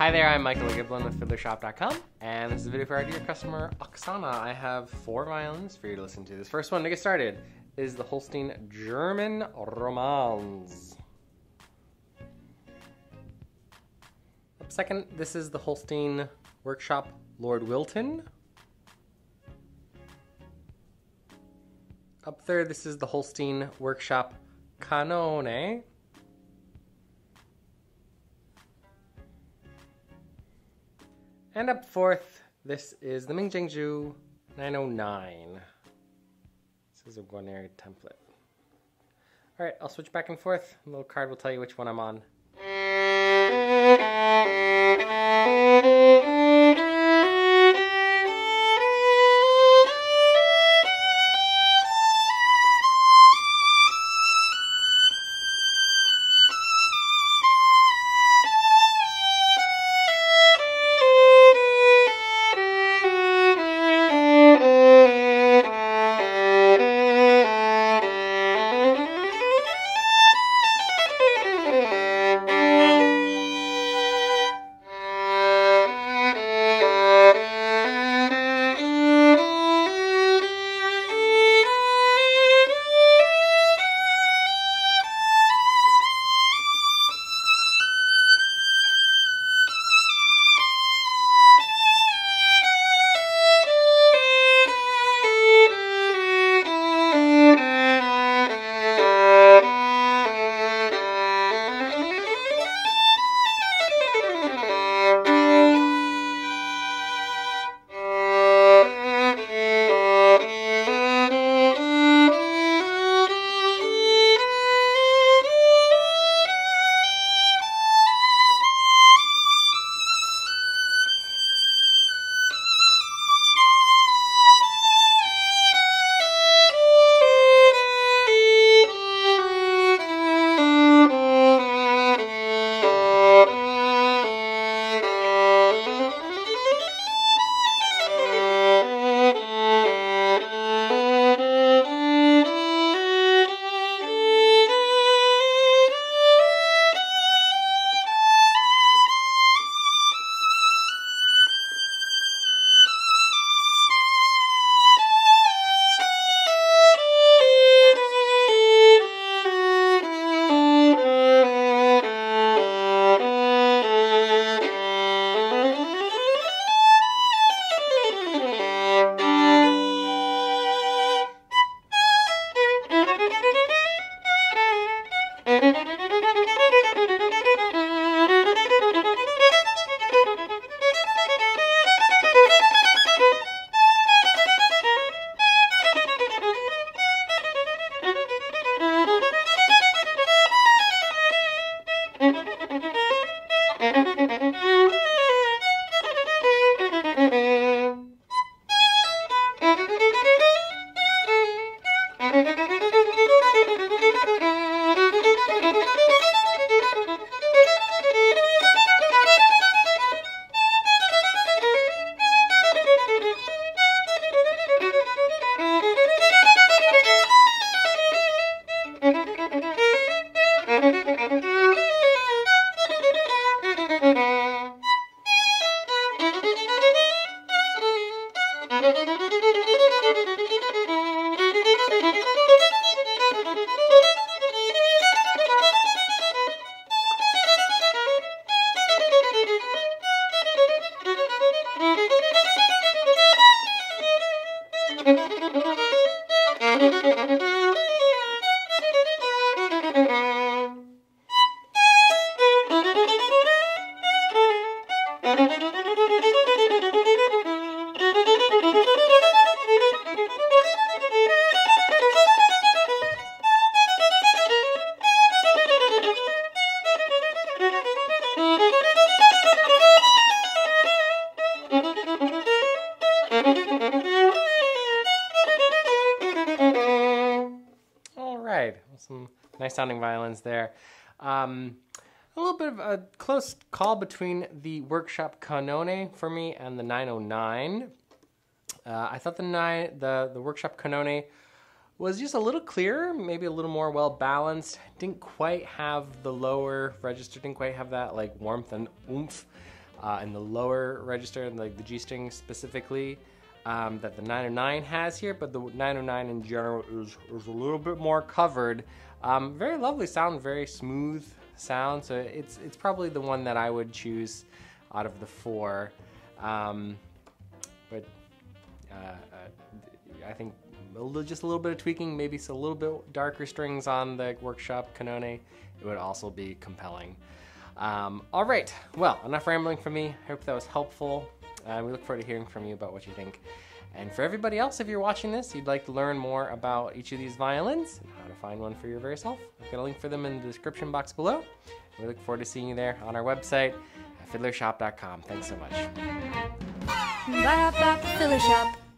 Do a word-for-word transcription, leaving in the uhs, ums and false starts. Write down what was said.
Hi there, I'm Michael Giblin with Fiddler Shop dot com, and this is a video for our dear customer Oksana. I have four violins for you to listen to. This first one to get started is the Holstein German Romanze. Up second, this is the Holstein Workshop Lord Wilton. Up third, this is the Holstein Workshop Cannone. And up fourth, this is the Ming Jiang Zhu nine oh nine. This is a Guarneri template. All right, I'll switch back and forth. A little card will tell you which one I'm on. Some nice sounding violins there. Um, a little bit of a close call between the Workshop Cannone for me and the nine oh nine. Uh, I thought the, nine, the, the Workshop Cannone was just a little clearer, maybe a little more well balanced. Didn't quite have the lower register, didn't quite have that like warmth and oomph uh, in the lower register, like the G string specifically, um, that the nine oh nine has here, but the nine oh nine in general is, is a little bit more covered. Um, very lovely sound, very smooth sound, so it's, it's probably the one that I would choose out of the four. Um, but uh, uh, I think just a little bit of tweaking, maybe it's a little bit darker strings on the Workshop Cannone, it would also be compelling. Um, all right, well, enough rambling from me. I hope that was helpful. Uh, we look forward to hearing from you about what you think. And for everybody else, if you're watching this, you'd like to learn more about each of these violins and how to find one for your very self, I've got a link for them in the description box below. We look forward to seeing you there on our website at Fiddler Shop dot com. Thanks so much. Bye, Fiddler Shop.